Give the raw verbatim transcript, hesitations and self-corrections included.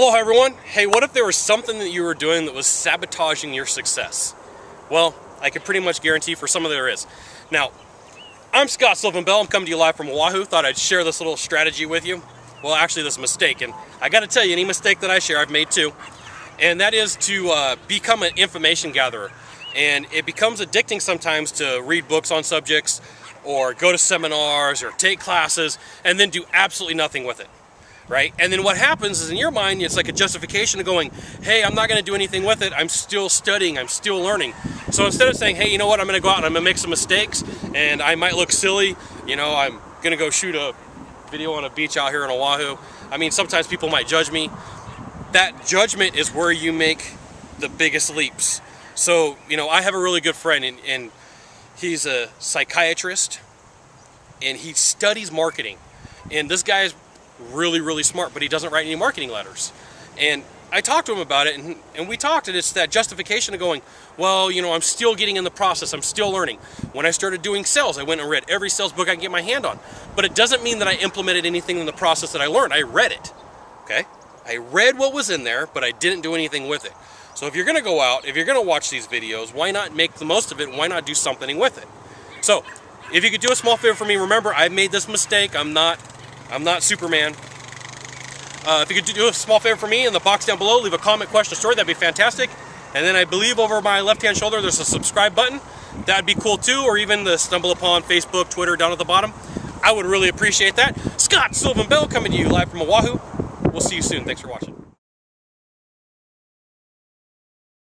Hello everyone. Hey, what if there was something that you were doing that was sabotaging your success? Well, I can pretty much guarantee for some of there is. Now, I'm Scott Sylvan Bell. I'm coming to you live from Oahu. Thought I'd share this little strategy with you. Well, actually this mistake, and I gotta tell you, any mistake that I share, I've made too. And that is to uh, become an information gatherer. And it becomes addicting sometimes to read books on subjects, or go to seminars, or take classes, and then do absolutely nothing with it. Right? And then what happens is, in your mind, it's like a justification of going, hey, I'm not going to do anything with it. I'm still studying. I'm still learning. So instead of saying, hey, you know what? I'm going to go out and I'm going to make some mistakes and I might look silly. You know, I'm going to go shoot a video on a beach out here in Oahu. I mean, sometimes people might judge me. That judgment is where you make the biggest leaps. So, you know, I have a really good friend and, and he's a psychiatrist and he studies marketing. And this guy is really, really smart, but he doesn't write any marketing letters. And I talked to him about it, and, and we talked, and it's that justification of going, well, you know, I'm still getting in the process, I'm still learning. When I started doing sales, I went and read every sales book I can get my hand on. But it doesn't mean that I implemented anything in the process that I learned. I read it, okay? I read what was in there, but I didn't do anything with it. So if you're gonna go out, if you're gonna watch these videos, why not make the most of it, and why not do something with it? So, if you could do a small favor for me, remember, I made this mistake, I'm not I'm not Superman. Uh, if you could do a small favor for me in the box down below, leave a comment, question, story, that'd be fantastic. And then I believe over my left-hand shoulder there's a subscribe button. That'd be cool too, or even the stumble upon Facebook, Twitter down at the bottom. I would really appreciate that. Scott Sylvan Bell coming to you live from Oahu. We'll see you soon. Thanks for watching.